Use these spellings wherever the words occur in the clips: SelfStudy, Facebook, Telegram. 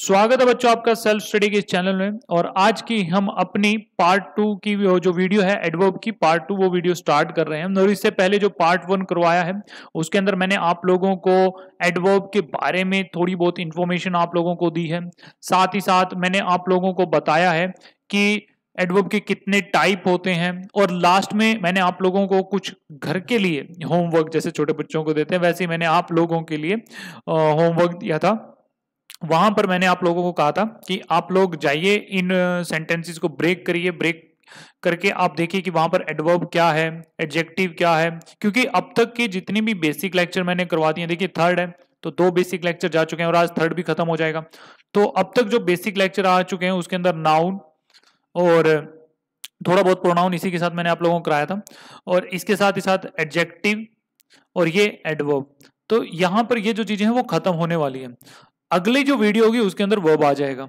स्वागत है बच्चों आपका सेल्फ स्टडी के इस चैनल में। और आज की हम अपनी पार्ट 2 की जो वीडियो है एडवर्ब की पार्ट 2 वो वीडियो स्टार्ट कर रहे हैं। और इससे पहले जो पार्ट 1 करवाया है उसके अंदर मैंने आप लोगों को एडवर्ब के बारे में थोड़ी बहुत इन्फॉर्मेशन आप लोगों को दी है। साथ ही साथ मैंने आप लोगों को बताया है कि एडवर्ब के कितने टाइप होते हैं। और लास्ट में मैंने आप लोगों को कुछ घर के लिए होमवर्क जैसे छोटे बच्चों को देते हैं वैसे ही मैंने आप लोगों के लिए होमवर्क दिया था। वहां पर मैंने आप लोगों को कहा था कि आप लोग जाइए इन सेंटेंसेस को ब्रेक करिए, ब्रेक करके आप देखिए कि वहां पर एडवर्ब क्या है, एडजेक्टिव क्या है। क्योंकि अब तक के जितने भी बेसिक लेक्चर मैंने करवा दिए, देखिए थर्ड है तो 2 बेसिक लेक्चर जा चुके हैं और आज थर्ड भी खत्म हो जाएगा। तो अब तक जो बेसिक लेक्चर आ चुके हैं उसके अंदर नाउन और थोड़ा बहुत प्रोनाउन इसी के साथ मैंने आप लोगों को कराया था, और इसके साथ ही साथ एडजेक्टिव और ये एडवर्ब। तो यहाँ पर ये जो चीजें हैं वो खत्म होने वाली है। अगली जो वीडियो होगी उसके अंदर वर्ब आ जाएगा।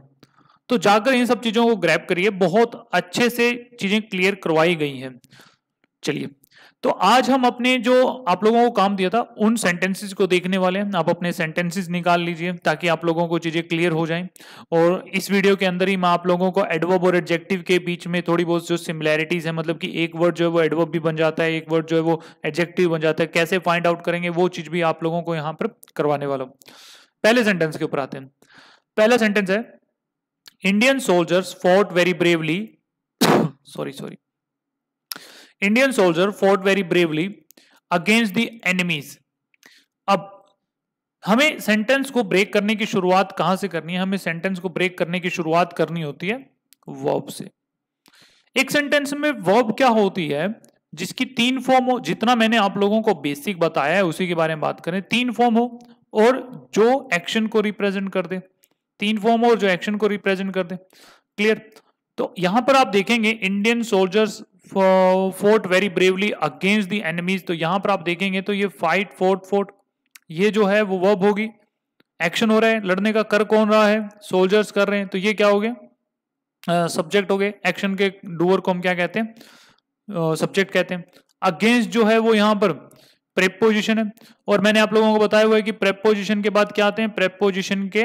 तो जाकर इन सब चीजों को ग्रैब करिए, बहुत अच्छे से चीजें क्लियर करवाई गई हैं। चलिए तो आज हम अपने जो आप लोगों को काम दिया था उन सेंटेंसेस को देखने वाले हैं। आप अपने सेंटेंसेस निकाल लीजिए ताकि आप लोगों को चीजें क्लियर हो जाएं। और इस वीडियो के अंदर ही मैं आप लोगों को एडवर्ब और एडजेक्टिव के बीच में थोड़ी बहुत जो सिमिलैरिटीज है, मतलब कि एक वर्ड जो है वो एडवर्ब भी बन जाता है, एक वर्ड जो है वो एडजेक्टिव बन जाता है, कैसे फाइंड आउट करेंगे वो चीज भी आप लोगों को यहाँ पर करवाने वाला हूँ। पहले सेंटेंस के ऊपर आते हैं। पहला सेंटेंस है Indian soldiers fought very bravely Indian soldier fought very bravely against the enemies. अब हमें सेंटेंस को ब्रेक करने की शुरुआत कहां से करनी है? हमें सेंटेंस को ब्रेक करने की शुरुआत करनी होती है वर्ब से। एक सेंटेंस में वर्ब क्या होती है जिसकी 3 फॉर्म हो, जितना मैंने आप लोगों को बेसिक बताया है उसी के बारे में बात करें। 3 फॉर्म हो और जो एक्शन को रिप्रेजेंट कर दे, 3 फॉर्म और जो एक्शन को रिप्रेजेंट कर दे, क्लियर। तो यहां पर आप देखेंगे Indian soldiers fought very bravely against the enemies. तो यहां पर आप देखेंगे तो ये फाइट फॉट ये जो है वो वर्ब होगी। एक्शन हो रहा है, लड़ने का कर कौन रहा है? सोल्जर्स कर रहे हैं। तो ये क्या हो गया? सब्जेक्ट हो गए। एक्शन के डूअर को हम क्या कहते हैं? सब्जेक्ट कहते हैं। अगेंस्ट जो है वो यहां पर प्रेपोजिशन है। और मैंने आप लोगों को बताया हुआ है कि प्रेपोजिशन के बाद क्या आते हैं? प्रेपोजिशन के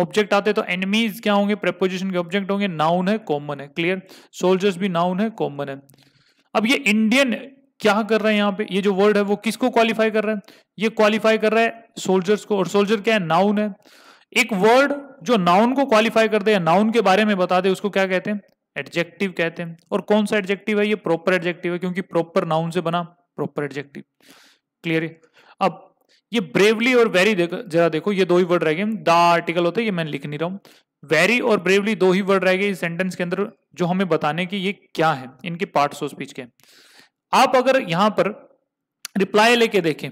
ऑब्जेक्ट आते हैं। तो एनिमीज क्या होंगे? प्रेपोजिशन के ऑब्जेक्ट होंगे। नाउन है, कॉमन है, क्लियर। सोल्जर्स भी नाउन है, कॉमन है। अब ये इंडियन क्या कर रहे हैं यहाँ पे? ये जो वर्ड है वो किसको क्वालिफाई कर रहा है? ये क्वालिफाई कर रहा है सोल्जर्स को। और सोल्जर क्या है? नाउन है। एक वर्ड जो नाउन को क्वालिफाई कर दे या नाउन के बारे में बता दे उसको क्या कहते हैं? एडजेक्टिव कहते हैं। और कौन सा एडजेक्टिव है? ये प्रॉपर एडजेक्टिव है क्योंकि प्रॉपर नाउन से बना, प्रॉपर एडजेक्टिव, क्लियर है। अब ये ब्रेवली और वेरी जरा देखो, ये 2 ही वर्ड रह गए। द आर्टिकल होता है, ये मैं लिख नहीं रहा हूं। वेरी और ब्रेवली 2 ही वर्ड रह गए इस सेंटेंस के अंदर जो हमें बताने की ये क्या है, इनके पार्ट्स ऑफ स्पीच के। आप अगर यहां पर रिप्लाई लेके देखें,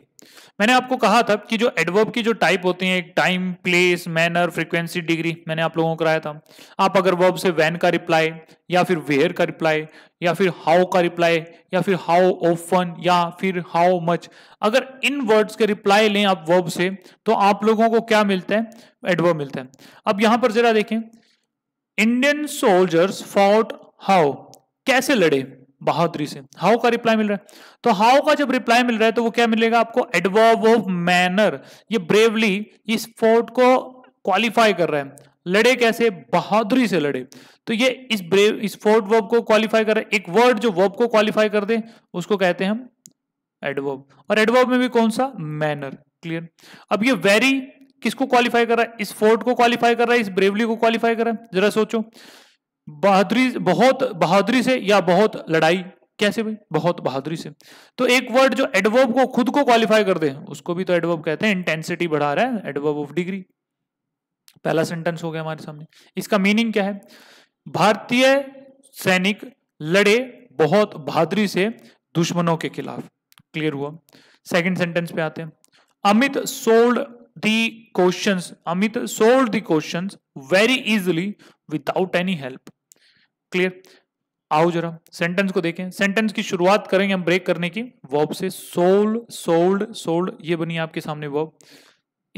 मैंने आपको कहा था कि जो एडवर्ब की जो टाइप होती है, time, place, manner, frequency, degree, मैंने आप लोगों को कराया था। आप अगर वर्ब से व्हेन का रिप्लाई या फिर वेयर का रिप्लाई या फिर हाउ का रिप्लाई या फिर हाउ ऑफन या फिर हाउ मच, अगर इन वर्ड्स के रिप्लाई लें आप वर्ब से तो आप लोगों को क्या मिलता है? एडवर्ब मिलता है। अब यहां पर जरा देखें, इंडियन सोल्जर्स फॉट हाउ, कैसे लड़े बहादुरी से, हाउ का रिप्लाई मिल रहा है। तो हाउ का जब रिप्लाई मिल रहा है तो वो क्या मिलेगा आपको? Adverb of manner. ये ब्रेवली इस फोर्ट को क्वालिफाई कर रहा है। लड़े कैसे? बहादुरी से लड़े। तो ये इस फोर्ट वर्ब को क्वालिफाई कर रहा है। एक वर्ड जो वर्ब को क्वालिफाई कर दे उसको कहते हैं हम एडवर्ब। और एडवर्ब में भी कौन सा? Manner, clear. अब ये वेरी किसको क्वालिफाई कर रहा है? इस फोर्ट को क्वालिफाई कर रहा है, इस ब्रेवली को क्वालिफाई कर रहा है। जरा सोचो, बहादुरी, बहुत बहादुरी से या बहुत लड़ाई, कैसे भाई? बहुत बहादुरी से। तो एक वर्ड जो एडवर्ब को खुद को क्वालिफाई कर दे उसको भी तो एडवर्ब कहते हैं। इंटेंसिटी बढ़ा रहा है, एडवर्ब ऑफ डिग्री। पहला सेंटेंस हो गया हमारे सामने। इसका मीनिंग क्या है? भारतीय सैनिक लड़े बहुत बहादुरी से दुश्मनों के खिलाफ, क्लियर हुआ। सेकेंड सेंटेंस पे आते हैं, Amit solved The questions, Amit solved the questions very easily without any help, clear। आओ जरा सेंटेंस को देखें। सेंटेंस की शुरुआत करेंगे हम ब्रेक करने की वर्ब से। सोल्ड ये बनी आपके सामने वर्ब।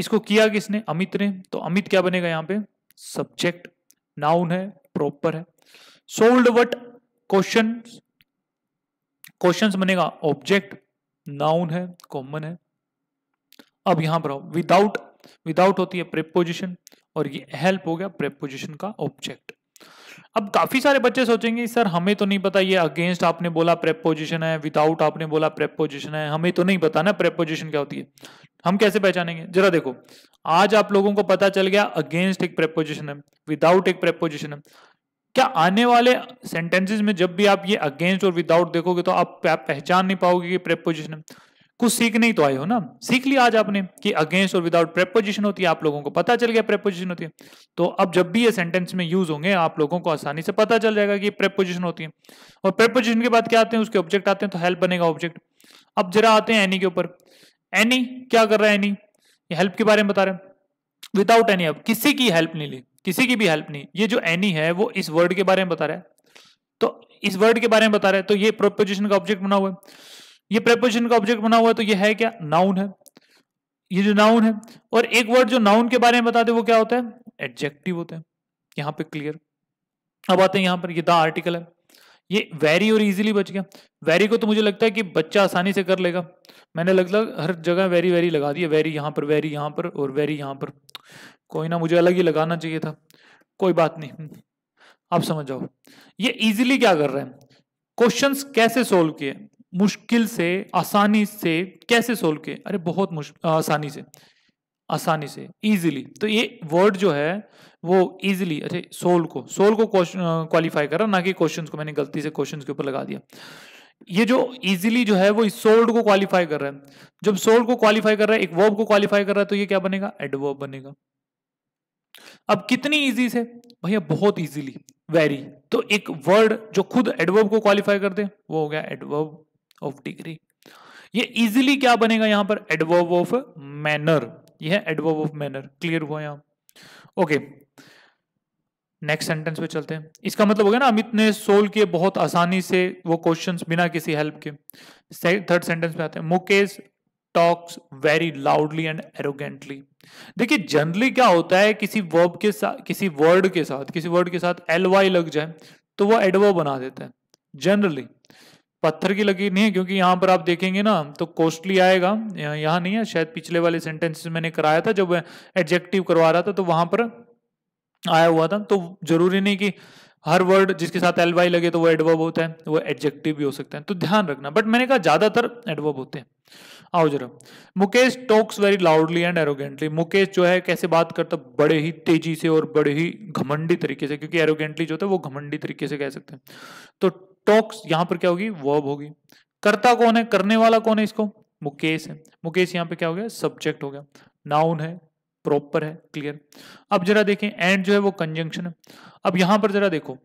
इसको किया किसने? अमित ने। तो अमित क्या बनेगा यहाँ पे? सब्जेक्ट, नाउन है, प्रॉपर है। Solved what? क्वेश्चंस बनेगा ऑब्जेक्ट, नाउन है, कॉमन है। अब यहां पर विदाउट होती है प्रीपोजिशन और ये हेल्प हो गया प्रीपोजिशन का ऑब्जेक्ट। अब काफी सारे बच्चे सोचेंगे सर हमें तो नहीं पता, ये अगेंस्ट आपने बोला प्रीपोजिशन है, विदाउट आपने बोला प्रीपोजिशन है, हमें तो नहीं पता ना प्रीपोजिशन क्या होती है, हम कैसे पहचानेंगे। जरा देखो, आज आप लोगों को पता चल गया अगेंस्ट एक प्रीपोजिशन है, विदाउट एक प्रीपोजिशन है। क्या आने वाले सेंटेंसेस में जब भी आप ये अगेंस्ट और विदाउट देखोगे तो आप पहचान नहीं पाओगे कि प्रीपोजिशन है। कुछ सीखने ही तो आए हो ना, सीख लिया आज आपने कि अगेंस्ट और विदाउट प्रीपोजिशन होती है, आप लोगों को पता चल गया प्रीपोजिशन होती है। तो अब जब भी ये सेंटेंस में यूज होंगे आप लोगों को आसानी से पता चल जाएगा कि प्रीपोजिशन होती है। और प्रीपोजिशन के बाद क्या आते हैं, उसके ऑब्जेक्ट आते हैं, तो हेल्प बनेगा ऑब्जेक्ट। अब जरा आते हैं एनी के ऊपर। एनी क्या कर रहा है, एनी हेल्प के बारे में बता रहे हैं। विदाउट एनी अब किसी की हेल्प नहीं ली, किसी की भी हेल्प नहीं। ये जो एनी है वो इस वर्ड के बारे में बता रहा है, तो इस वर्ड के बारे में बता रहा है, तो ये प्रीपोजिशन का ऑब्जेक्ट बना हुआ है। ये प्रीपोजिशन का ऑब्जेक्ट बना हुआ है तो ये है क्या, नाउन है। ये जो नाउन है और एक वर्ड जो नाउन के बारे में बताते हैं वो क्या होता है, एडजेक्टिव होता है। यहाँ पे क्लियर। अब आते हैं यहाँ पर, ये द आर्टिकल है। ये वेरी और इजीली बच गया। वेरी को तो मुझे लगता है कि बच्चा आसानी से कर लेगा, मैंने लगभग हर जगह वेरी वेरी लगा दिया, वेरी यहाँ पर, वेरी यहाँ पर और वेरी यहाँ पर। कोई ना, मुझे अलग ही लगाना चाहिए था, कोई बात नहीं, आप समझ जाओ। ये इजीली क्या कर रहे हैं, क्वेश्चंस कैसे सोल्व किए, मुश्किल से आसानी से कैसे सोल्व किए, अरे बहुत आसानी से इजीली। तो ये वर्ड जो है वो इजीली, अच्छा सोल्व को क्वालिफाई कर रहा, ना कि क्वेश्चंस को। मैंने गलती से क्वेश्चंस के ऊपर लगा दिया। ये जो इजीली जो है वो इस सोल्ड को क्वालिफाई कर रहा है। जब सोल्ड को क्वालिफाई कर रहा है, एक वर्ब को क्वालिफाई कर रहा है, तो ये क्या बनेगा, एडवर्ब बनेगा। अब कितनी इजी से भैया, बहुत इजीली वेरी। तो एक वर्ड जो खुद एडवर्ब को क्वालिफाई कर दे वो हो गया एडवर्ब ऑफ डिग्री। ये इजीली क्या बनेगा यहां पर, एडवर्ब ऑफ मैनर। यह है एडवर्ब ऑफ मैनर, क्लियर हुआ यहां। ओके, नेक्स्ट सेंटेंस पे चलते हैं। इसका मतलब हो गया ना, अमित ने सोल्व किए बहुत आसानी से वो क्वेश्चंस बिना किसी हेल्प के। थर्ड सेंटेंस पे आते हैं, Mukesh talks very loudly and arrogantly. देखिए जनरली क्या होता है, किसी वर्ब के साथ, किसी वर्ड के साथ ly लग जाए तो वो एडवर्ब बना देता है। जनरली पत्थर की लकीर नहीं है, क्योंकि यहाँ पर आप देखेंगे ना तो कॉस्टली आएगा, यहाँ नहीं है। शायद पिछले वाले सेंटेंस मैंने कराया था जब एडजेक्टिव करवा रहा था, तो वहां पर आया हुआ था। तो जरूरी नहीं कि हर वर्ड जिसके साथ ly लगे तो वो एडवर्ब होता है, वो एडजेक्टिव भी हो सकता है, तो ध्यान रखना। बट मैंने कहा ज्यादातर एडवर्ब होते हैं। आओ जरा, Mukesh talks very loudly and arrogantly. Mukesh जो है कैसे बात करता, बड़े ही तेजी से और बड़े ही घमंडी तरीके से, क्योंकि एरोगेंटली जो होता है वो घमंडी तरीके से कह सकते हैं। तो टॉक्स यहाँ पर क्या होगी, वर्ब होगी। करता कौन है, करने वाला कौन है, इसको मुकेश है। मुकेश यहाँ पे क्या हो गया, सब्जेक्ट हो गया, नाउन है, प्रॉपर है, क्लियर। अब जरा देखें, एंड जो है वो कंजंक्शन है। अब यहाँ पर जरा देखो,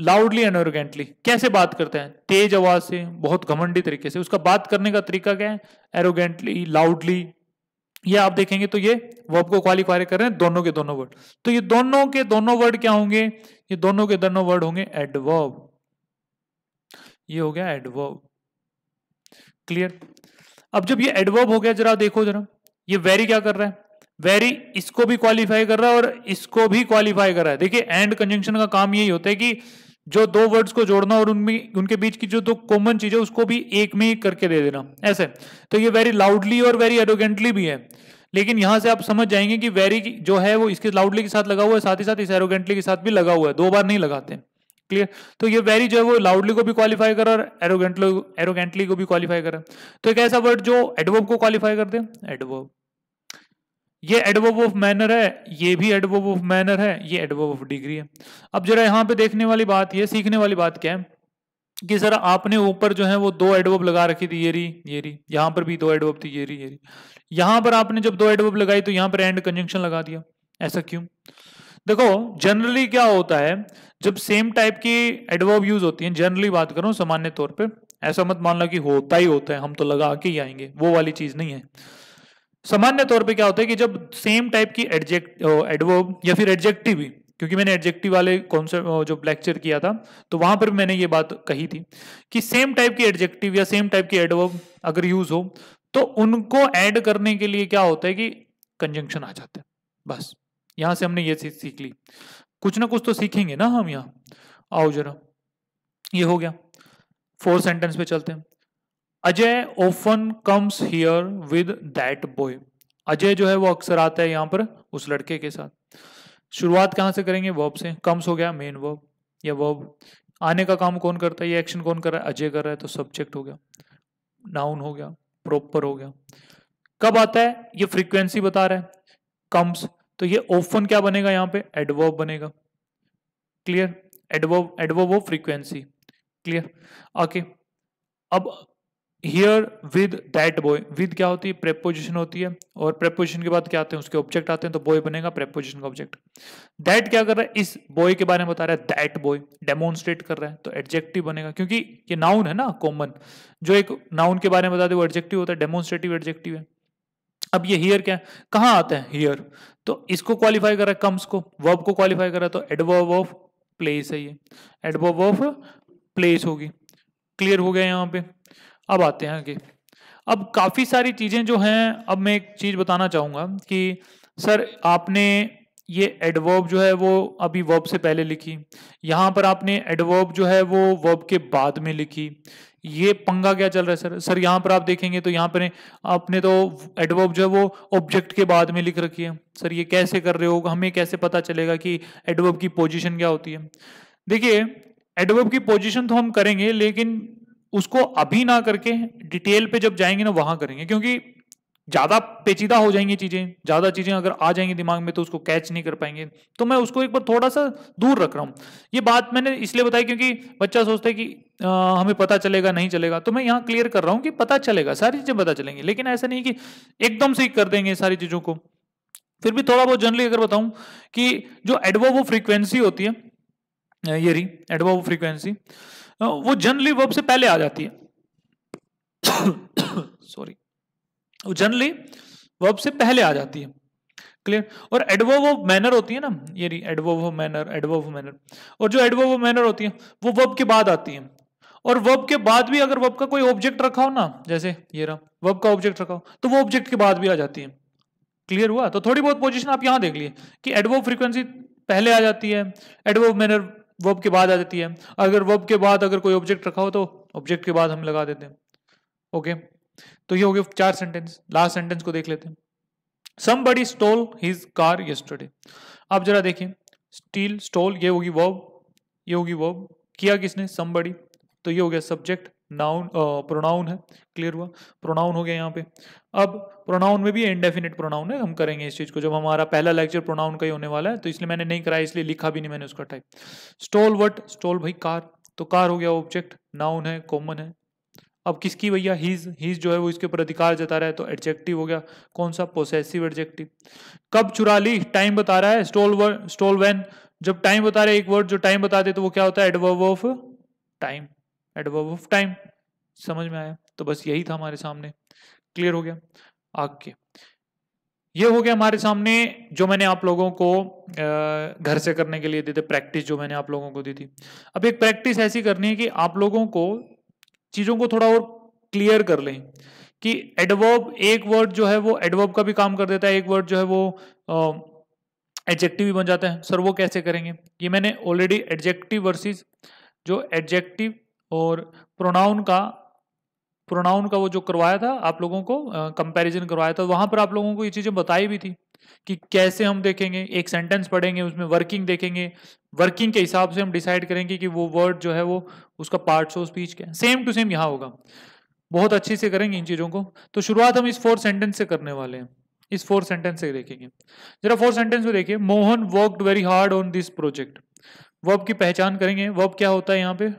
लाउडली एंड एरोगेंटली कैसे बात करते हैं, तेज आवाज से, बहुत घमंडी तरीके से। उसका बात करने का तरीका क्या है, एरोगेंटली, लाउडली। ये आप देखेंगे तो ये वर्ब को क्वालिफाई कर रहे हैं, दोनों के दोनों वर्ड। तो ये दोनों के दोनों वर्ड क्या होंगे, ये दोनों के दोनों वर्ड होंगे एडवर्ब। ये हो गया एडवर्ब, क्लियर। अब जब ये एडवर्ब हो गया, जरा देखो जरा, ये वेरी क्या कर रहा है, वेरी इसको भी क्वालिफाई कर रहा है और इसको भी क्वालिफाई कर रहा है। देखिए एंड कंजंक्शन का काम यही होता है कि जो दो वर्ड्स को जोड़ना और उनके बीच की जो दो कॉमन चीजें उसको भी एक में करके दे देना, ऐसे। तो ये वेरी लाउडली और वेरी एरोगेंटली भी है, लेकिन यहां से आप समझ जाएंगे कि वेरी जो है वो इसके लाउडली के साथ लगा हुआ है, साथ ही साथ इस एरोगेंटली के साथ भी लगा हुआ है, दो बार नहीं लगाते, क्लियर। तो ये वेरी जो है वो लाउडली को भी क्वालिफाई कर रहा है और एरोगेंटली को भी क्वालिफाई कर रहा है। तो एक ऐसा वर्ड जो एडवर्ब को क्वालिफाई कर दे, एडवर्ब। ये एडवर्ब ऑफ मैनर है, ये भी एडवर्ब ऑफ मैनर है, ये एडवर्ब ऑफ डिग्री है। अब जरा यहाँ पे देखने वाली बात, ये सीखने वाली बात क्या है कि सर आपने ऊपर जो है वो दो एडवर्ब लगा रखी थी, ये री, यहाँ पर भी दो एडवर्ब थी, ये री। यहाँ पर आपने जब दो एडवर्ब लगाई तो यहाँ पर एंड कंजंक्शन लगा दिया, ऐसा क्यों। देखो जनरली क्या होता है, जब सेम टाइप की एडवर्ब यूज होती है, जनरली बात करूं सामान्य तौर पर, ऐसा मत मानना कि होता ही होता है, हम तो लगा के ही आएंगे, वो वाली चीज नहीं है। सामान्य तौर पे क्या होता है कि जब सेम टाइप की एडवर्ब या फिर एडजेक्टिव भी, क्योंकि मैंने एडजेक्टिव वाले कॉन्सेप्ट जो लेक्चर किया था तो वहां पर मैंने ये बात कही थी कि सेम टाइप की एडजेक्टिव या सेम टाइप की एडवर्ब अगर यूज हो तो उनको ऐड करने के लिए क्या होता है कि कंजंक्शन आ जाता है। बस यहां से हमने ये चीज सीख ली, कुछ ना कुछ तो सीखेंगे ना हम यहाँ। आओ जरा, ये हो गया। फोर्थ सेंटेंस पे चलते हैं, Ajay often comes here with that boy. Ajay जो है वो अक्सर आता है यहाँ पर उस लड़के के साथ। शुरुआत कहाँ से करेंगे? वर्ब से। कम्स हो गया मेन वर्ब या वर्ब। आने का काम कौन करता है? ये एक्शन कौन कर रहा है? अजय कर रहा है, तो सब्जेक्ट हो गया, नाउन हो गया, प्रॉपर हो गया। कब आता है? ये फ्रीक्वेंसी बता रहा है कम्स, तो ये ऑफन क्या बनेगा? यहाँ पे एडवर्ब बनेगा। Clear? Adverb, adverb of frequency. Clear? Okay. अब here with that boy, with क्या होती है? प्रेपोजिशन होती है, और प्रेपोजिशन के बाद क्या आते हैं? उसके ऑब्जेक्ट आते हैं, तो बॉय बनेगा प्रेपोजिशन का ऑब्जेक्ट। दैट क्या कर रहा है? इस बॉय के बारे में बता रहा है, दैट बॉय डेमोन्स्ट्रेट कर रहा है, तो एडजेक्टिव बनेगा, क्योंकि ये नाउन है ना। कॉमन जो एक नाउन के बारे में बताते वो एडजेक्टिव होता है, डेमोन्स्ट्रेटिव एडजेक्टिव है। अब ये हियर क्या है? कहाँ आता है? हियर। तो इसको क्वालिफाई कर रहा है कम्स को, वर्ब को क्वालिफाई कर रहा है, तो एडवर्ब ऑफ प्लेस है ये, एडवर्ब ऑफ प्लेस होगी। क्लियर हो गया यहाँ पे। अब आते हैं आगे। अब काफ़ी सारी चीज़ें जो हैं, अब मैं एक चीज़ बताना चाहूँगा कि सर आपने ये एडवर्ब जो है वो अभी वर्ब से पहले लिखी, यहाँ पर आपने एडवर्ब जो है वो वर्ब के बाद में लिखी, ये पंगा क्या चल रहा है सर? सर यहाँ पर आप देखेंगे तो यहाँ पर आपने तो एडवर्ब जो है वो ऑब्जेक्ट के बाद में लिख रखी है, सर ये कैसे कर रहे हो? हमें कैसे पता चलेगा कि एडवर्ब की पोजीशन क्या होती है? देखिए, एडवर्ब की पोजीशन तो हम करेंगे, लेकिन उसको अभी ना करके डिटेल पे जब जाएंगे ना वहां करेंगे, क्योंकि ज़्यादा पेचीदा हो जाएंगी चीज़ें। ज़्यादा चीज़ें अगर आ जाएंगी दिमाग में तो उसको कैच नहीं कर पाएंगे, तो मैं उसको एक बार थोड़ा सा दूर रख रहा हूँ। ये बात मैंने इसलिए बताई क्योंकि बच्चा सोचता है कि हमें पता चलेगा नहीं चलेगा, तो मैं यहाँ क्लियर कर रहा हूँ कि पता चलेगा, सारी चीज़ें पता चलेंगी, लेकिन ऐसा नहीं कि एकदम से ही कर देंगे सारी चीज़ों को। फिर भी थोड़ा बहुत जनरली अगर बताऊँ कि जो एडवर्ब ऑफ फ्रीक्वेंसी होती है, ये रही एडवर्ब ऑफ फ्रीक्वेंसी, वो जनरली वर्ब से पहले आ जाती है। सॉरी, वो जनरली वर्ब से पहले आ जाती है। क्लियर? और एडवर्ब ऑफ मैनर होती है ना, ये रही adverb of manner, adverb of manner, और जो एडवर्ब ऑफ मैनर होती है वो वर्ब के बाद आती है। और वर्ब के बाद भी अगर वर्ब का कोई ऑब्जेक्ट रखा हो ना, जैसे ये रहा वर्ब का ऑब्जेक्ट रखा हो, तो वो ऑब्जेक्ट के बाद भी आ जाती है। क्लियर हुआ? तो थोड़ी बहुत पोजिशन आप यहाँ देख लिए कि एडवर्ब फ्रीक्वेंसी पहले आ जाती है, एडवर्ब मैनर वर्ब के बाद आ जाती है। अगर वर्ब के बाद अगर कोई ऑब्जेक्ट रखा हो तो ऑब्जेक्ट के बाद हम लगा देते हैं। ओके, तो ये हो गया चार सेंटेंस। लास्ट सेंटेंस को देख लेते हैं। Somebody stole his car yesterday। आप जरा देखें, स्टील, स्टोल, ये होगी वर्ब, ये होगी वर्ब। किया किसने? Somebody, तो ये हो गया सब्जेक्ट, नाउन प्रोनाउन है। क्लियर हुआ? प्रोनाउन हो गया यहाँ पे। अब प्रोनाउन में भी इंडेफिनिट प्रोनाउन है, हम करेंगे इस चीज़ को जब हमारा पहला लेक्चर प्रोनाउन का ही होने वाला है, तो इसलिए मैंने नहीं कराया, इसलिए लिखा भी नहीं मैंने उसका टाइप। Stole what? स्टोल भाई कार, तो कार हो गया ऑब्जेक्ट, नाउन है, कॉमन है। अब किसकी भैया? हीज। हीज जो है वो इसके ऊपर अधिकार जता रहा है, तो एडजेक्टिव हो गया। कौन सा? Possessive adjective. कब चुरा ली? टाइम बता रहा है। स्टोल व्हेन, जब टाइम बता रहे, एक वर्ड जो टाइम बता दे तो वो क्या होता है? Adverb of time, adverb of time. समझ में आया? तो बस यही था हमारे सामने। क्लियर हो गया? ओके, ये हो गया हमारे सामने जो मैंने आप लोगों को घर से करने के लिए दी थी प्रैक्टिस, जो मैंने आप लोगों को दी थी। अब एक प्रैक्टिस ऐसी करनी है कि आप लोगों को चीज़ों को थोड़ा और क्लियर कर लें कि एडवर्ब, एक वर्ड जो है वो एडवर्ब का भी काम कर देता है, एक वर्ड जो है वो एडजेक्टिव भी बन जाता है। सर वो कैसे करेंगे? ये मैंने ऑलरेडी एडजेक्टिव वर्सेस जो एडजेक्टिव और प्रोनाउन का वो जो करवाया था आप लोगों को, कंपैरिजन करवाया था, वहाँ पर आप लोगों को ये चीज़ें बताई भी थी कि कैसे हम देखेंगे। एक सेंटेंस पढ़ेंगे, उसमें वर्किंग देखेंगे, वर्किंग के हिसाब से हम डिसाइड करेंगे कि वो वर्ड जो है वो उसका पार्ट्स ऑफ स्पीच क्या है। सेम टू सेम यहाँ होगा। बहुत अच्छे से करेंगे इन चीज़ों को। तो शुरुआत हम इस 4 सेंटेंस से करने वाले हैं, इस 4 सेंटेंस से देखेंगे। जरा 4 सेंटेंस में देखिए। Mohan worked very hard on this project. Verb की पहचान करेंगे। वर्ब क्या होता है यहाँ पे?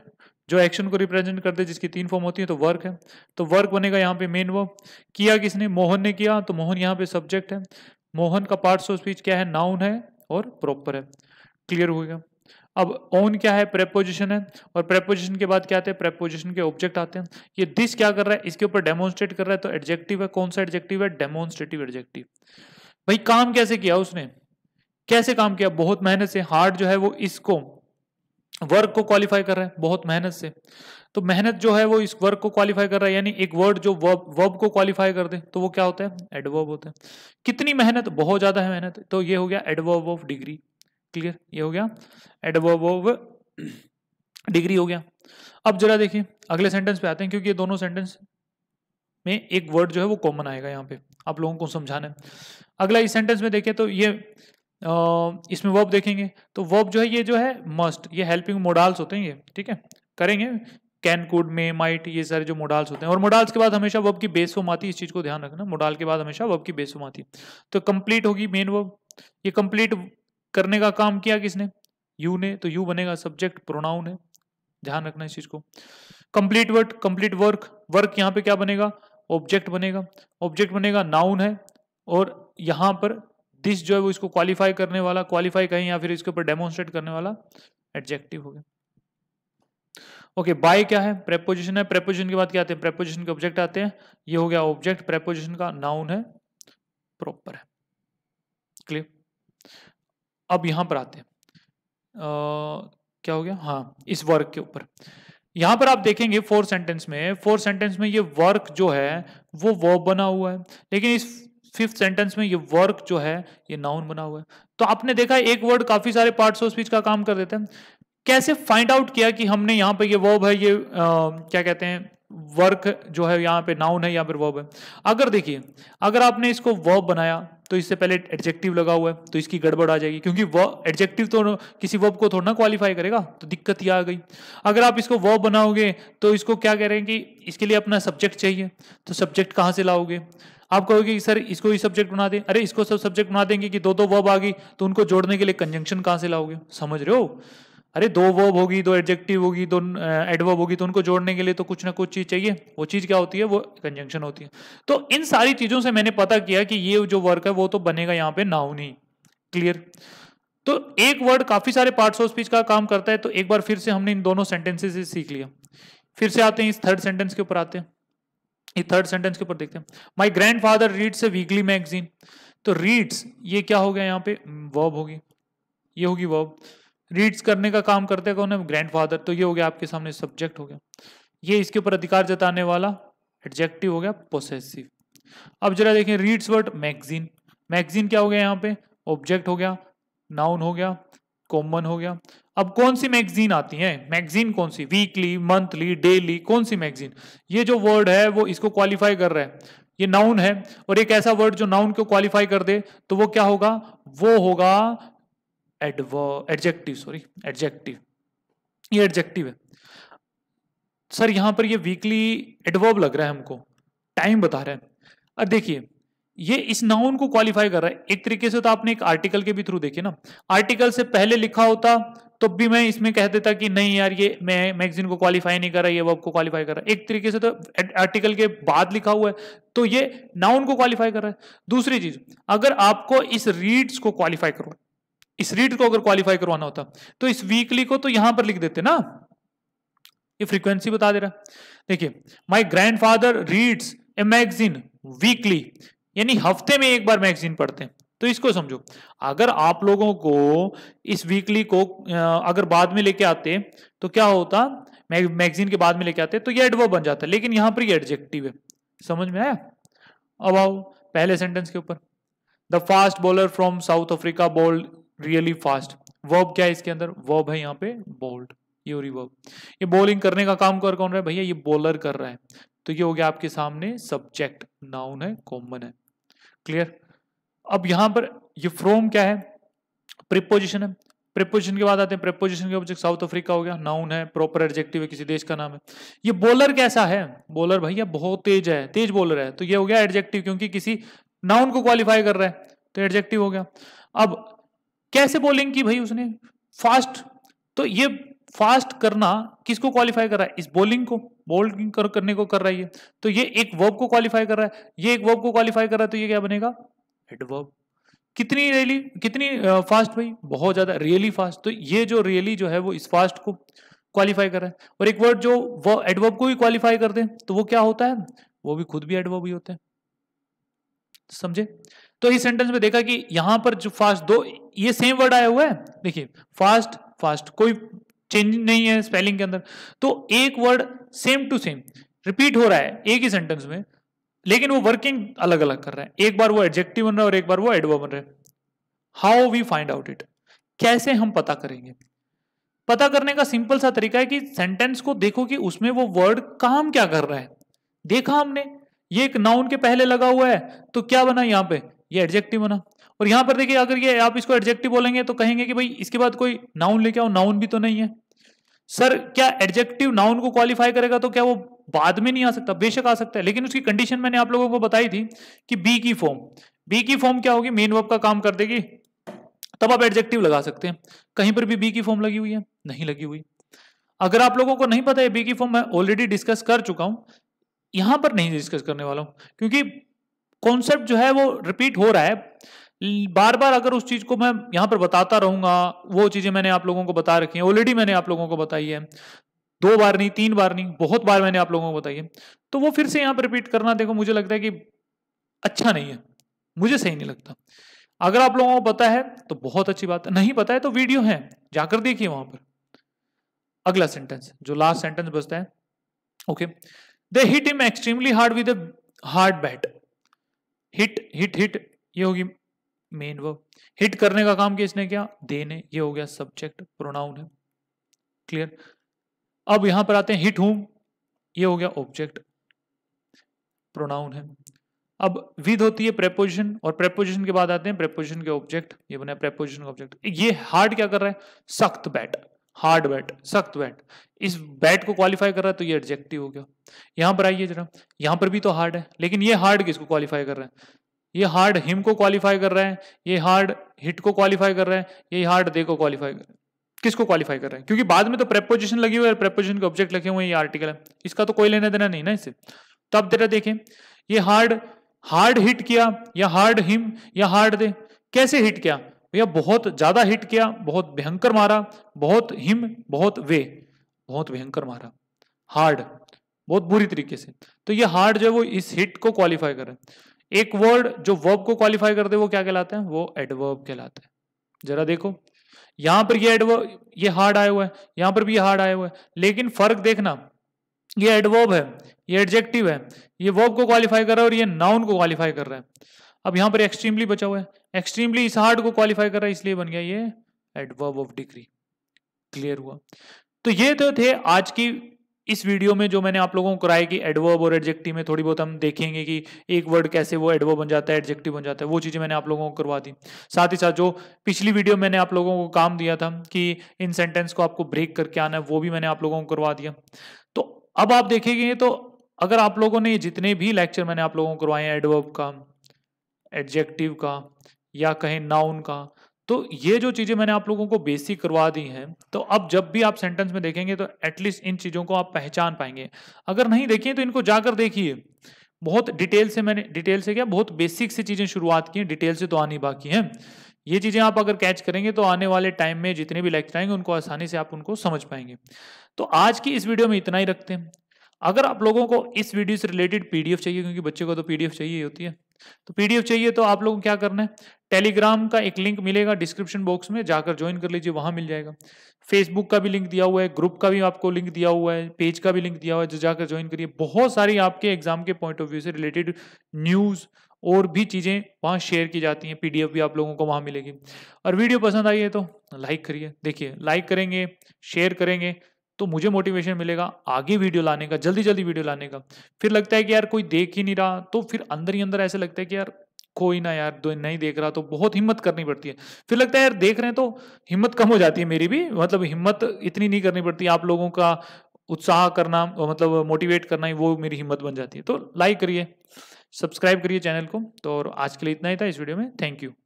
जो एक्शन को रिप्रेजेंट करते हैं, जिसकी 3 फॉर्म होती है, तो वर्क है, तो वर्क बनेगा यहाँ पे मेन वर्ब। किया किसने? मोहन ने किया, तो मोहन यहाँ पे सब्जेक्ट है। मोहन का पार्ट्स ऑफ स्पीच क्या है? नाउन है और प्रॉपर है। क्लियर हो गया? अब ऑन क्या है? प्रेपोजिशन है, और प्रेपोजिशन के बाद क्या आते हैं? प्रेपोजिशन के ऑब्जेक्ट आते हैं। ये दिस क्या कर रहा है? इसके ऊपर डेमोन्स्ट्रेट कर रहा है, तो एडजेक्टिव है। कौन सा एडजेक्टिव है? Demonstrative adjective. भाई काम कैसे किया उसने? कैसे काम किया? बहुत मेहनत से। हार्ड जो है वो इसको वर्क को क्वालिफाई कर रहा है, बहुत मेहनत से, तो मेहनत जो है वो इस वर्क को क्वालिफाई कर रहा है, यानी एक वर्ड जो वर्ब को क्वालिफाई कर दे तो वो क्या होता है? एडवर्ब होता है। कितनी मेहनत? बहुत ज़्यादा है मेहनत, तो ये हो गया एडवर्ब ऑफ डिग्री। क्लियर? ये हो गया एडवर्ब ऑफ डिग्री हो गया। अब जरा देखिए अगले सेंटेंस पे आते हैं, क्योंकि ये दोनों सेंटेंस में एक वर्ड जो है वो कॉमन आएगा। यहाँ पे आप लोगों को समझाना है। अगला इस सेंटेंस में देखिए, तो ये इसमें वर्ब देखेंगे तो वर्ब जो है ये मस्ट, ये हेल्पिंग मोडाल्स होते हैं ये, ठीक है, करेंगे कैन, कुड, मे, माइट, ये सारे जो मोडाल्स होते हैं। और मोडाल्स के बाद हमेशा वर्ब की बेस फॉर्म आती है, इस चीज को ध्यान रखना, मोडाल के बाद हमेशा वर्ब की बेस फॉर्म आती है। तो कंप्लीट होगी मेन वर्ब, ये कंप्लीट करने का काम किया किसने, यू ने, तो यू बनेगा सब्जेक्ट, प्रोनाउन है, ध्यान रखना इस चीज को। Complete word, complete work, work यहाँ पे क्या बनेगा, ऑब्जेक्ट बनेगा, ऑब्जेक्ट बनेगा नाउन है, और यहाँ पर दिस जो है वो इसको क्वालिफाई करने वाला, क्वालिफाई कहें या फिर इसके ऊपर डेमोन्स्ट्रेट करने वाला एडजेक्टिव हो गया। ओके, बाय क्या है, प्रेपोजिशन है, प्रेपोजिशन के बाद क्या आते हैं, प्रेपोजिशन के ऑब्जेक्ट आते हैं, ये हो गया ऑब्जेक्ट, प्रेपोजिशन का नाउन है, प्रॉपर है, क्लियर। अब यहां पर आते हैं क्या हो गया, हाँ, इस वर्क के ऊपर। यहाँ पर आप देखेंगे फोर सेंटेंस में, फोर सेंटेंस में ये वर्क जो है वो वर्ब बना हुआ है, लेकिन इस फिफ्थ सेंटेंस में ये वर्क जो है ये नाउन बना हुआ है। तो आपने देखा एक वर्ड काफी सारे पार्ट्स ऑफ स्पीच का काम कर देते हैं। कैसे फाइंड आउट किया कि हमने यहाँ पे ये वर्ब है, ये क्या कहते हैं वर्क जो है, यहाँ पे नाउन है, यहाँ पर वर्ब है। अगर देखिए, अगर आपने इसको वर्ब बनाया तो इससे पहले एडजेक्टिव लगा हुआ है, तो इसकी गड़बड़ आ जाएगी, क्योंकि वर्ब एडजेक्टिव तो किसी वर्ब को थोड़ा ना क्वालिफाई करेगा, तो दिक्कत ये आ गई। अगर आप इसको वर्ब बनाओगे तो इसको क्या कह रहे हैं कि इसके लिए अपना सब्जेक्ट चाहिए, तो सब्जेक्ट कहाँ से लाओगे, आप कहोगे कि सर इसको ही सब्जेक्ट बना दें, अरे इसको सब सब्जेक्ट बना देंगे कि दो दो वर्ब आ गई, तो उनको जोड़ने के लिए कंजंक्शन कहाँ से लाओगे, समझ रहे हो, अरे दो वर्ब होगी, दो एडजेक्टिव होगी, दो एडवर्ब होगी, तो उनको जोड़ने के लिए तो कुछ ना कुछ चीज चाहिए, वो चीज क्या होती है, वो कंजंक्शन होती है। तो इन सारी चीजों से मैंने पता किया कि ये जो वर्क है वो तो बनेगा यहाँ पे नाउन ही, क्लियर। तो एक वर्ड काफी सारे पार्ट्स ऑफ स्पीच का काम करता है। तो एक बार फिर से हमने इन दोनों सेंटेंसेस से सीख लिया। फिर से आते हैं इस थर्ड सेंटेंस के ऊपर, आते हैं ये थर्ड सेंटेंस के ऊपर, देखते हैं my grandfather reads a weekly magazine. तो रीड्स ये क्या हो गया, यहाँ पे वर्ब होगी, ये होगी वर्ब, रीड्स करने का काम करते हैं कौन है, ग्रैंडफादर, तो ये हो गया आपके सामने सब्जेक्ट हो गया, ये इसके ऊपर अधिकार जताने वाला एडजेक्टिव हो गया, पोसेसिव। अब जरा देखें रीड्स वर्ड मैगजीन, मैगजीन क्या हो गया यहाँ पे, ऑब्जेक्ट हो गया, नाउन हो गया, कॉमन हो गया। अब कौन सी मैगजीन आती है, मैगजीन कौन सी, वीकली, मंथली, डेली, कौन सी मैगजीन, ये जो वर्ड है वो इसको क्वालिफाई कर रहा है, ये नाउन है, और एक ऐसा वर्ड जो नाउन को क्वालिफाई कर दे तो वो क्या होगा, वो होगा एडजेक्टिव, सॉरी एडजेक्टिव, ये एडजेक्टिव है। सर यहां पर ये वीकली एडवर्ब लग रहा है, हमको टाइम बता रहा है। अब देखिए ये इस नाउन को क्वालिफाई कर रहा है एक तरीके से। तो आपने एक आर्टिकल के भी थ्रू देखे ना, आर्टिकल से पहले लिखा होता तो भी मैं इसमें कह देता कि नहीं यार ये मैं मैगजीन को क्वालिफाई नहीं कर रहा, ये वर्ब को क्वालिफाई कर रहा है। एक तरीके से तो आर्टिकल के बाद लिखा हुआ है तो ये नाउन को क्वालिफाई कर रहा है। दूसरी चीज, अगर आपको इस रीड्स को क्वालिफाई करो, इस रीड को अगर क्वालिफाई करवाना होता तो इस वीकली को तो यहां पर लिख देते ना, ये फ्रीक्वेंसी बता दे रहा है। देखिए my grandfather reads a magazine weekly, यानी हफ्ते में एक बार मैगजीन पढ़ते हैं। तो इसको समझो, अगर आप लोगों को इस वीकली को अगर बाद में लेके आते तो क्या होता, मैगजीन के बाद में लेके आते तो ये एडवर्ब बन जाता, लेकिन यहां पर ये एडजेक्टिव है। समझ में आया। अब आओ पहले सेंटेंस के ऊपर, the fast bowler from South Africa bowled really fast. Verb क्या है इसके अंदर, वर्ब है यहाँ पे बोल्ड, ये वर्ब, ये बॉलिंग करने का काम कर कौन रहा है भैया, ये बॉलर कर रहा है। तो ये हो गया आपके सामने सब्जेक्ट, नाउन है, कॉमन है, क्लियर। अब यहाँ पर ये फ्रॉम क्या है, प्रीपोजिशन है। प्रीपोजिशन के बाद आते हैं प्रीपोजिशन के ऑब्जेक्ट, साउथ अफ्रीका हो गया, नाउन है, प्रॉपर एडजेक्टिव है, किसी देश का नाम है। ये बॉलर कैसा है, बॉलर भैया बहुत तेज है, तेज बॉलर है, तो ये हो गया एडजेक्टिव, क्योंकि किसी नाउन को क्वालिफाई कर रहा है तो एडजेक्टिव हो गया। अब कैसे बॉलिंग की भाई उसने, फास्ट, तो ये फास्ट करना किसको क्वालिफाई कर रहा है, इस बॉलिंग को, बॉलिंग करने को कर रहा है ये, तो ये एक वर्ब को क्वालिफाई कर रहा है, ये एक वर्ब को क्वालिफाई कर रहा है, तो ये क्या बनेगा, एडवर्ब। कितनी रियली, कितनी फास्ट भाई, बहुत ज्यादा, रियली फास्ट, तो ये जो रियली जो है वो इस फास्ट को क्वालिफाई कर रहा है। और एक वर्ड जो वो एडवर्ब को भी क्वालिफाई कर दे तो वो क्या होता है, वो भी खुद भी एडवर्ब ही होता है, समझे। तो इस सेंटेंस में देखा कि यहां पर जो फास्ट, दो ये सेम वर्ड आया हुआ है, देखिए फास्ट फास्ट, कोई चेंज नहीं है स्पेलिंग के अंदर, तो एक word same to same repeat हो रहा है एक ही सेंटेंस में, लेकिन वो वर्किंग अलग अलग कर रहा है। एक बार वो एडजेक्टिव बन रहा है और एक बार वो एडवर्ब बन रहा है। How we find out it, कैसे हम पता करेंगे। पता करने का सिंपल सा तरीका है कि सेंटेंस को देखो कि उसमें वो वर्ड काम क्या कर रहा है। देखा हमने ये एक नाउन के पहले लगा हुआ है तो क्या बना यहाँ पे, ये एडजेक्टिव बना, और यहाँ पर देखिए अगर ये आप इसको एडजेक्टिव बोलेंगे तो कहेंगे कि भाई इसके बाद कोई नाउन लेके आओ, नाउन भी तो नहीं है। सर क्या एडजेक्टिव नाउन को क्वालिफाई करेगा तो क्या वो बाद में नहीं आ सकता? बेशक आ सकता है, लेकिन उसकी कंडीशन मैंने आप लोगों को बताई थी कि बी की फॉर्म क्या होगी, मेन वर्ब का काम कर देगी, तब आप एडजेक्टिव लगा सकते हैं। कहीं पर भी बी की फॉर्म लगी हुई है? नहीं लगी हुई। अगर आप लोगों को नहीं पता है बी की फॉर्म, मैं ऑलरेडी डिस्कस कर चुका हूं, यहां पर नहीं डिस्कस करने वाला हूं क्योंकि कॉन्सेप्ट जो है वो रिपीट हो रहा है बार बार। अगर उस चीज को मैं यहां पर बताता रहूंगा, वो चीजें मैंने आप लोगों को बता रखी है, ऑलरेडी मैंने आप लोगों को बताई है, 2 बार नहीं, 3 बार नहीं, बहुत बार मैंने आप लोगों को बताई है, तो वो फिर से यहां पर रिपीट करना देखो मुझे लगता है कि अच्छा नहीं है, मुझे सही नहीं लगता। अगर आप लोगों को पता है तो बहुत अच्छी बात है, नहीं पता है तो वीडियो है, जाकर देखिए वहां पर। अगला सेंटेंस जो लास्ट सेंटेंस बचता है, okay, they hit him extremely hard with a hard bat. Hit ये होगी मेन वर्ब, हिट करने का काम किसने किया? दे ने। ये हो गया सब्जेक्ट, प्रोनाउन है, क्लियर। अब यहां पर आते हैं हिट हूम, ये हो गया ऑब्जेक्ट, प्रोनाउन है। अब विद होती है प्रेपोजिशन, और प्रेपोजिशन के बाद आते हैं प्रेपोजिशन के ऑब्जेक्ट, ये बना प्रेपोजिशन का ऑब्जेक्ट। ये हार्ड क्या कर रहा है? सख्त बैट, हार्ड बैट, सख्त बैट, इस बैट को क्वालिफाई कर रहा है तो ये एडजेक्टिव हो गया। यहां पर आइए जरा, यहां पर भी तो हार्ड है, लेकिन ये हार्ड किसको क्वालिफाई कर रहा है? ये हार्ड हिम को क्वालिफाई कर रहा है, ये हार्ड हिट को क्वालिफाई कर रहा है, ये हार्ड दे को क्वालिफाई कर रहा है। किसको क्वालिफाई कर रहा है? क्योंकि बाद में तो प्रेपोजिशन लगी हुई है, प्रेपोजिशन के ऑब्जेक्ट लगे हुए हैं, ये आर्टिकल है, इसका तो कोई लेना देना नहीं ना इससे। तो अब जरा देखें, ये हार्ड हिट किया या हार्ड हिम या हार्ड दे, कैसे हिट किया? भैया बहुत ज्यादा हिट किया, बहुत भयंकर मारा, बहुत हिम, बहुत वे, बहुत भयंकर मारा, हार्ड बहुत बुरी तरीके से। तो ये हार्ड जो है वो इस हिट को क्वालिफाई कर रहा है। एक वर्ड जो वर्ब को क्वालिफाई करते हैं वो क्या कहलाते हैं? वो एडवर्ब कहलाते हैं। जरा देखो यहां पर ये एडवर्ब, ये हार्ड आया हुआ है, यहां पर भी हार्ड आया हुआ है, लेकिन फर्क देखना, ये एडवर्ब है, ये एडजेक्टिव है, ये वर्ब को क्वालिफाई कर रहा है और ये नाउन को क्वालिफाई कर रहा है। अब यहां पर एक्सट्रीमली बचा हुआ है, एक्सट्रीमली इस हार्ड को क्वालिफाई कर रहा है, इसलिए बन गया ये एडवर्ब ऑफ डिग्री। क्लियर हुआ? तो ये तो थे आज की इस वीडियो में जो मैंने आप लोगों को कराया कि एडवर्ब और एडजेक्टिव में थोड़ी बहुत हम देखेंगे कि एक वर्ड कैसे वो एडवर्ब बन जाता है, एडजेक्टिव बन जाता है, वो चीजें मैंने आप लोगों को करवा दी। साथ ही साथ जो पिछली वीडियो मैंने आप लोगों को काम दिया था कि इन सेंटेंस को आपको ब्रेक करके आना है, वो भी मैंने आप लोगों को करवा दिया। तो अब आप देखेंगे तो अगर आप लोगों ने जितने भी लेक्चर मैंने आप लोगों को करवाए हैं एडवर्ब का, एडजेक्टिव का या कहें नाउन का, तो ये जो चीजें मैंने आप लोगों को बेसिक करवा दी हैं, तो अब जब भी आप सेंटेंस में देखेंगे तो एटलीस्ट इन चीजों को आप पहचान पाएंगे। अगर नहीं देखिए तो इनको जाकर देखिए, बहुत डिटेल से मैंने, डिटेल से क्या, बहुत बेसिक से चीजें शुरुआत की हैं, डिटेल से तो आनी बाकी है। ये चीजें आप अगर कैच करेंगे तो आने वाले टाइम में जितने भी लेक्चर आएंगे उनको आसानी से आप उनको समझ पाएंगे। तो आज की इस वीडियो में इतना ही रखते हैं। अगर आप लोगों को इस वीडियो से रिलेटेड पीडीएफ चाहिए, क्योंकि बच्चे को तो पीडीएफ चाहिए होती है, तो पीडीएफ चाहिए तो आप लोगों को क्या करना है, टेलीग्राम का एक लिंक मिलेगा डिस्क्रिप्शन बॉक्स में, जाकर ज्वाइन कर लीजिए, वहां मिल जाएगा। फेसबुक का भी लिंक दिया हुआ है, ग्रुप का भी आपको लिंक दिया हुआ है, पेज का भी लिंक दिया हुआ है, जो जाकर ज्वाइन करिए। बहुत सारी आपके एग्जाम के पॉइंट ऑफ व्यू से रिलेटेड न्यूज और भी चीजें वहां शेयर की जाती हैं, पीडीएफ भी आप लोगों को वहां मिलेगी। और वीडियो पसंद आई है तो लाइक करिए, देखिए लाइक करेंगे, शेयर करेंगे तो मुझे मोटिवेशन मिलेगा आगे वीडियो लाने का, जल्दी जल्दी वीडियो लाने का। फिर लगता है कि यार कोई देख ही नहीं रहा, तो फिर अंदर ही अंदर ऐसे लगता है कि यार कोई ना यार नहीं देख रहा, तो बहुत हिम्मत करनी पड़ती है। फिर लगता है यार देख रहे हैं तो हिम्मत कम हो जाती है मेरी भी, मतलब हिम्मत इतनी नहीं करनी पड़ती, आप लोगों का उत्साह करना मतलब मोटिवेट करना ही वो मेरी हिम्मत बन जाती है। तो लाइक करिए, सब्सक्राइब करिए चैनल को। तो और आज के लिए इतना ही था इस वीडियो में, थैंक यू।